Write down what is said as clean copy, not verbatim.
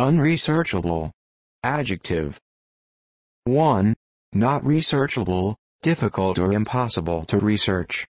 Unresearchable. Adjective. 1. Not researchable, difficult or impossible to research.